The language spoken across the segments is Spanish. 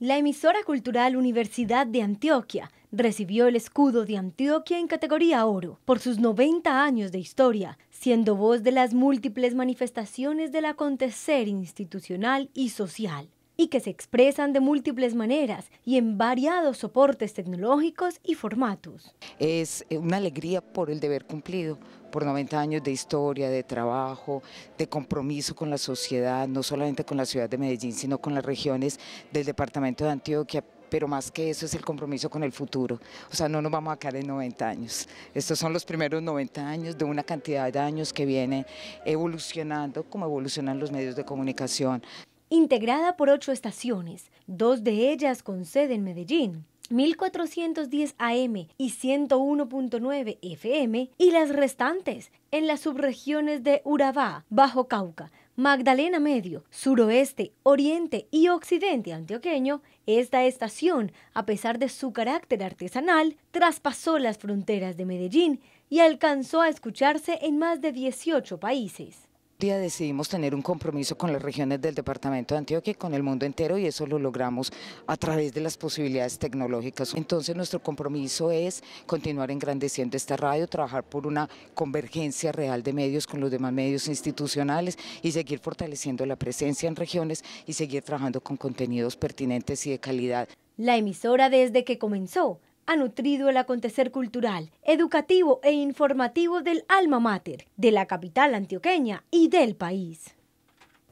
La emisora cultural Universidad de Antioquia recibió el Escudo de Antioquia en categoría oro por sus 90 años de historia, siendo voz de las múltiples manifestaciones del acontecer institucional y social, y que se expresan de múltiples maneras y en variados soportes tecnológicos y formatos. Es una alegría por el deber cumplido, por 90 años de historia, de trabajo, de compromiso con la sociedad, no solamente con la ciudad de Medellín, sino con las regiones del departamento de Antioquia, pero más que eso es el compromiso con el futuro. O sea, no nos vamos a quedar en 90 años. Estos son los primeros 90 años de una cantidad de años que viene evolucionando, como evolucionan los medios de comunicación. Integrada por 8 estaciones, 2 de ellas con sede en Medellín, 1410 AM y 101.9 FM, y las restantes en las subregiones de Urabá, Bajo Cauca, Magdalena Medio, Suroeste, Oriente y Occidente Antioqueño, esta estación, a pesar de su carácter artesanal, traspasó las fronteras de Medellín y alcanzó a escucharse en más de 18 países. Día decidimos tener un compromiso con las regiones del departamento de Antioquia y con el mundo entero, y eso lo logramos a través de las posibilidades tecnológicas. Entonces nuestro compromiso es continuar engrandeciendo esta radio, trabajar por una convergencia real de medios con los demás medios institucionales y seguir fortaleciendo la presencia en regiones y seguir trabajando con contenidos pertinentes y de calidad. La emisora, desde que comenzó, ha nutrido el acontecer cultural, educativo e informativo del alma mater, de la capital antioqueña y del país.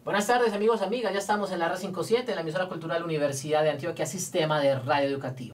Buenas tardes, amigos, amigas, ya estamos en la R57, la emisora cultural Universidad de Antioquia, sistema de radio educativo.